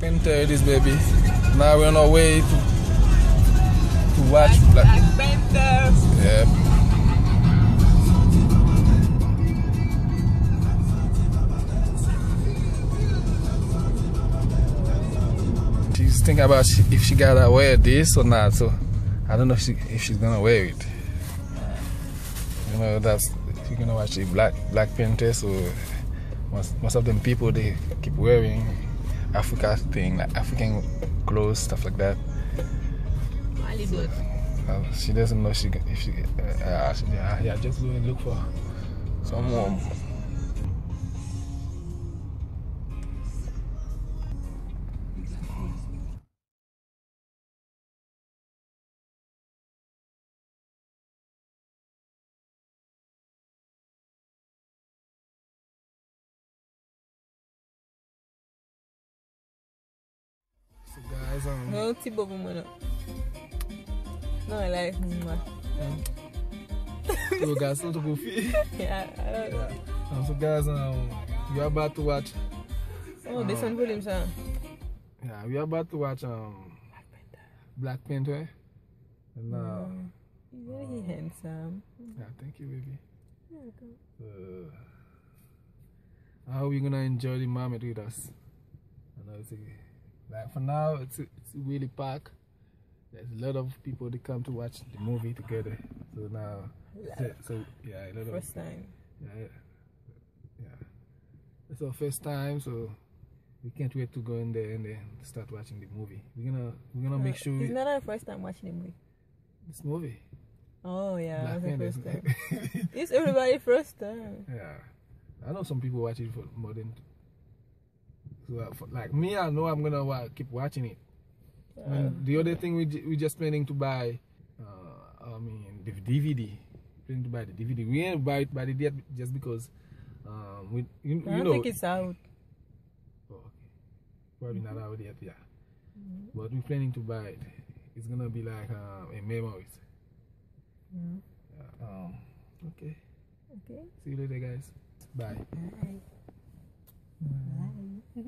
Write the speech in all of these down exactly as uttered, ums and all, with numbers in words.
Panther thirties, baby. Now we're on our way to, to watch Black, Black Panther. Yep. She's thinking about if she gotta wear this or not, so I don't know if, she, if she's gonna wear it. You know, that's, you're gonna watch the Black, Black Panther, so most, most of them people, they keep wearing Africa thing, like African clothes, stuff like that. So, uh, she doesn't know she, if she, uh, uh, yeah, yeah, just go and look for someone. No, Tibo, no, I like Muma. So, guys, not to Yeah, I don't know. Yeah. So, guys, um, we are about to watch. Oh, um, this one, William, sir. Yeah, we are about to watch um, Black Panther. And now. Uh, mm. Very um, handsome. Yeah, thank you, baby. You're welcome. Uh, how are we going to enjoy the moment with us? And I'll see. Like for now, it's, it's really packed. There's a lot of people that come to watch the movie together. So now, so, so yeah, a lot first of, time. Yeah, yeah. It's our first time, so we can't wait to go in there and then start watching the movie. We're gonna, we're gonna no, make sure. It's we, not our first time watching the movie. This movie. Oh yeah, it was the first time. It's everybody's first time. Yeah, I know some people watch it for more than. So, like me, I know I'm gonna wa keep watching it. Uh, and the other thing we we just planning to buy, uh, I mean, the D V D. Planning to buy the D V D. We ain't buy it by the date just because um, we you, I you don't know. Think it's out. Oh, okay. Probably mm-hmm. not out yet, yeah. Mm-hmm. But we're planning to buy it. It's gonna be like um, a memories. Mm-hmm. Yeah, um, okay. Okay. See you later, guys. Bye. Bye. Bye.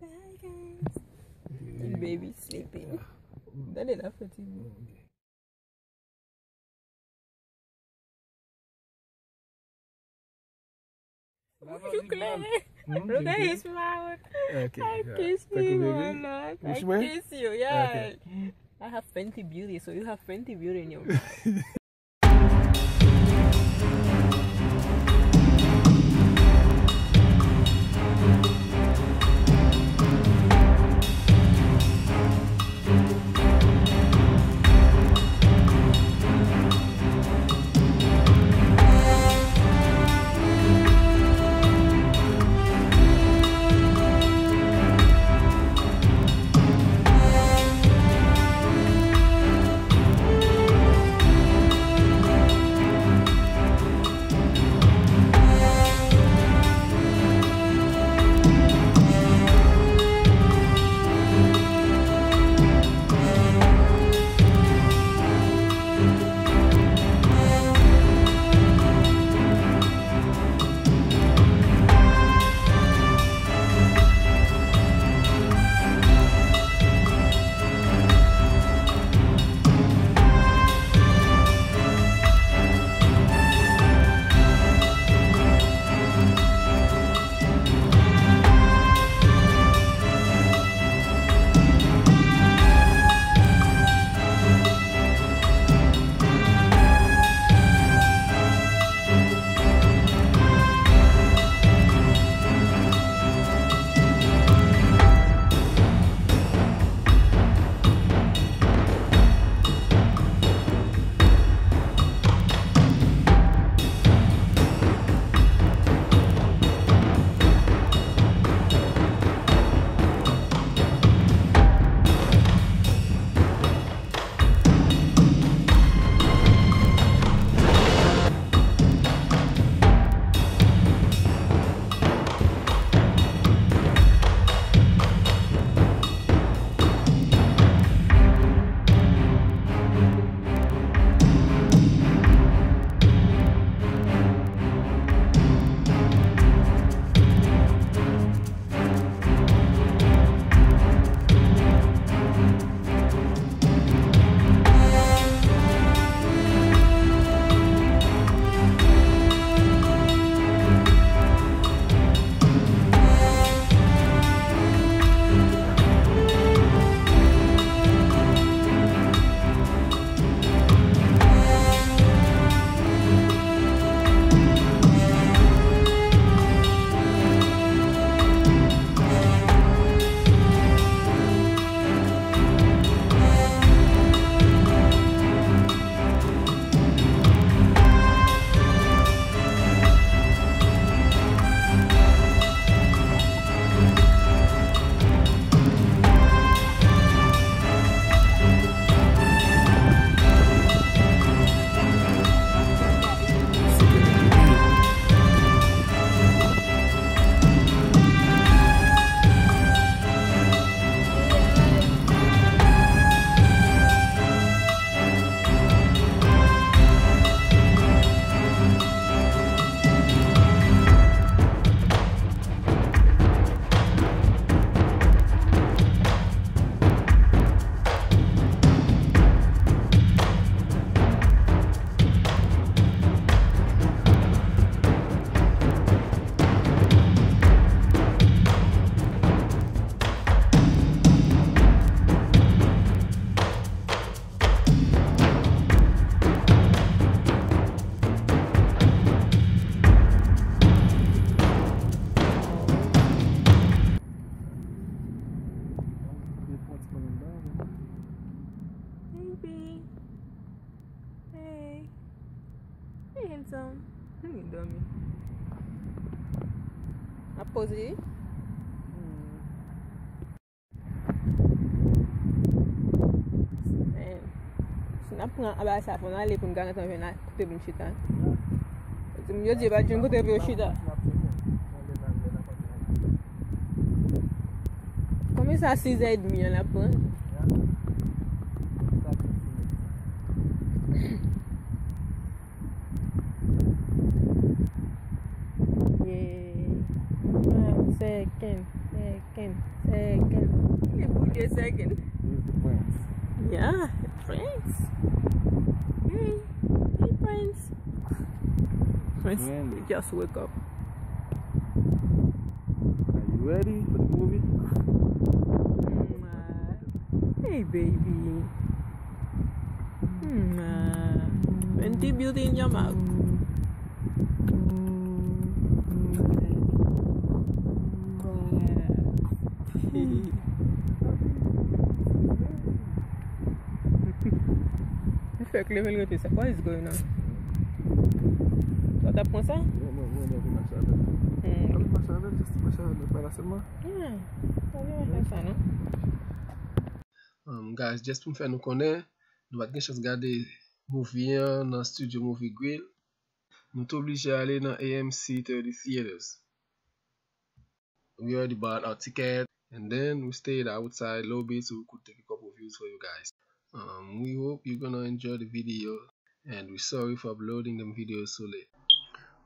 Bye guys. The baby's sleeping. Not enough for T V. You clean. Look at his mouth. Okay. I kiss yeah. me, Mona. I kiss way? you. Yeah. Okay. I have plenty beauty, so you have plenty beauty in your mouth. feel me? A pussy. I put on a bass up and I live in Ghana and I put them in shit on. You give a drink with every shit up. Come is a seaside me and a pun. Yeah. Second, second, second. You put your second. Use the points. Yeah. Friends? Hey, hey friends. Friends, really? We just woke up. Are you ready for the movie? Mm. Hey baby. Mm. Plenty beauty in your mouth. Mm. Yeah. What is going on? What happened? Yeah, no, no, um, guys, just pour faire nous connaître, nous va chance regarder movie dans Studio Movie Grill. Nous obligés à aller dans A M C thirty theaters. We already bought our ticket and then we stayed outside lobby so we could take a couple of views for you guys. Um, we hope you're gonna enjoy the video and we're sorry for uploading them videos so late.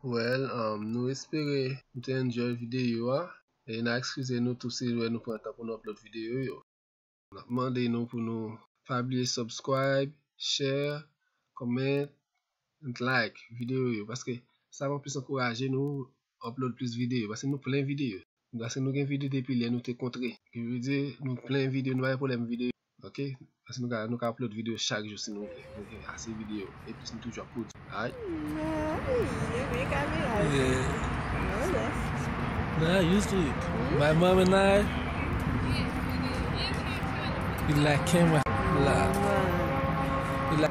Well, um, nous espérons que vous enjoyez la vidéo et nous excusez-nous tous si vous ne pouvez pas uploader la vidéo. Nous demandons pour nous pas oublier subscribe, share, comment et like vidéo parce que ça va plus encourager nous à uploader plus de vidéos parce que nous plein de vidéos. Parce que nous avons vidéo depuis les nous te contré. Je veux dire, nous plein de vidéos, nous n'avons pas problème vidéo. Ok? Parce que nous allons uploader des vidéos chaque jour sinon on a assez de vidéos et puis nous toujours produit. Aïe. Yeah, I used to it. My mom and I we like camera a lot. We like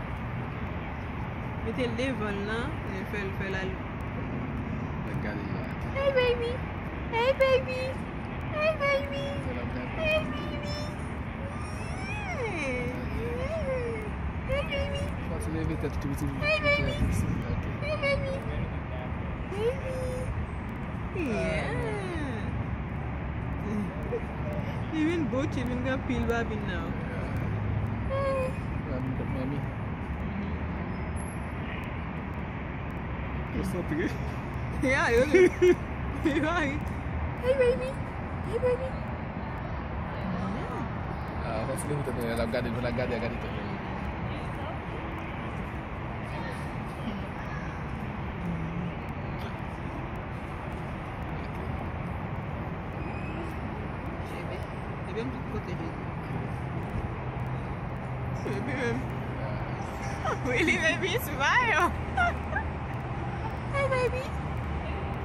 Mettez les vols là, et fais le faire la lutte. Hey baby! Hey baby! Hey baby! Hey baby! Hey baby! Hey baby! Hey baby! Hey baby! Baby! Yeah! Even both even got peel baby now. Hey! Mommy. You're so pretty. Yeah, you're right. You're right. Hey baby. Hey baby. Ah, that's good. I got it. I got it. I got it. Really, baby, smile. Hey baby.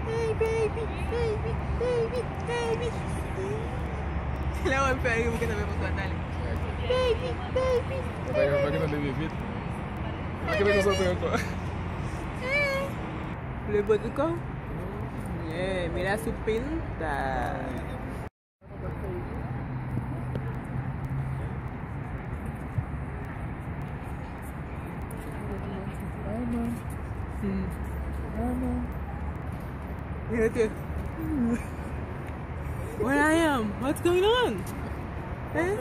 Hey baby, baby, baby, baby. Là on peut aller vous connaissez pas d'aller. Baby, baby. On va gagner le bébé. On va gagner ça encore. Le beau du corps. Yeah, mais la soupine ta. Mm. I don't know. Look at this. Where I am? What's going on? Eh?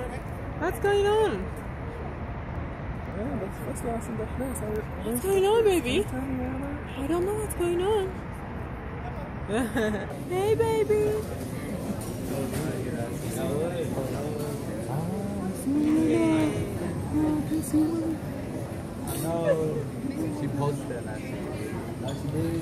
What's going on? Yeah, that's what's lost in the place. I, what's going on, baby? I don't know what's going on. Hey, baby. I know she posted last day. Last day.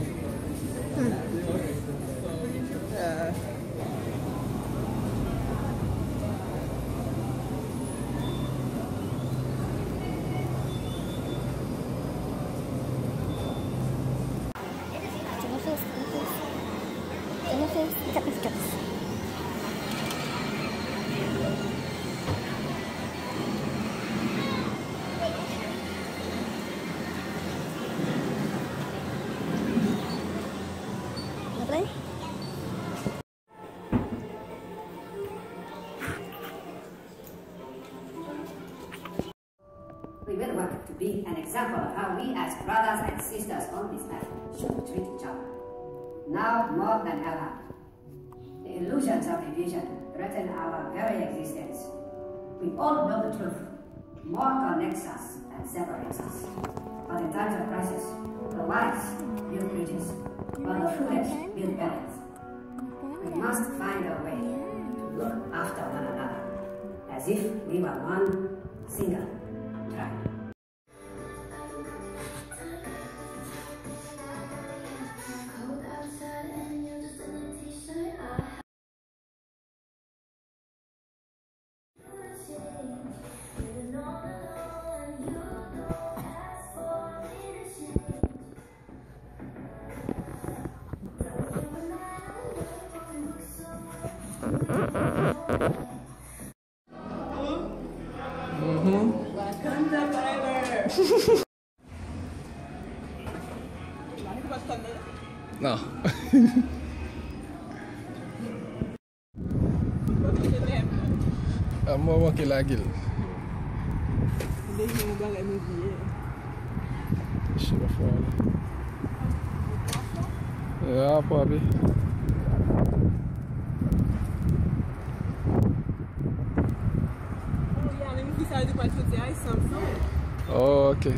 Be an example of how we as brothers and sisters on this earth should treat each other. Now more than ever, the illusions of division threaten our very existence. We all know the truth. More connects us than separates us. But in times of crisis, the wise build bridges, but the foolish build barriers. We must find a way to look after one another, as if we were one single tribe. No. I'm more walking like it. Should have fallen. Yeah, probably. Oh, okay.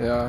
Yeah.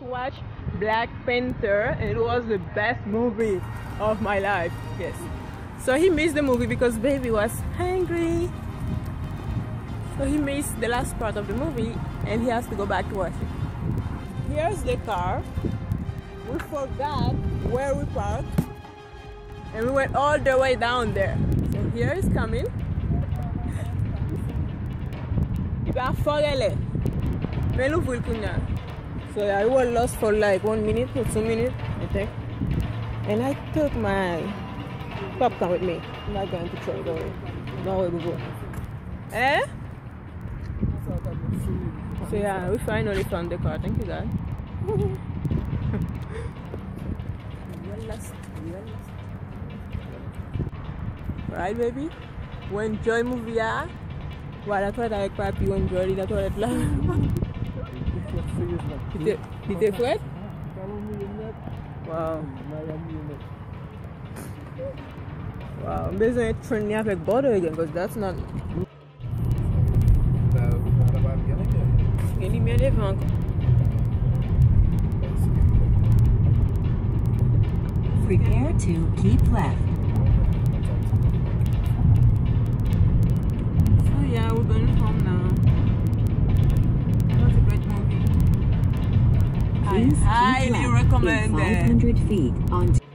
Watch Black Panther and it was the best movie of my life. Yes, so he missed the movie because baby was hungry, so he missed the last part of the movie and he has to go back to watch it. Here's the car. We forgot where we parked and we went all the way down there, so here he's coming. So I was lost for like one minute or two minutes, I think. And I took my popcorn with me. I'm not going to throw it away. No way we go. Eh? So yeah, we finally found the car. Thank you, God. We're lost. We're lost. Right, baby? We enjoy movie. Well, I thought I could enjoy it. I thought it. You take what? Wow. Wow, I'm busy with training up with butter again because that's not. Any man event. Prepare to keep left. So yeah, we're going home now. I highly recommend it. five hundred feet on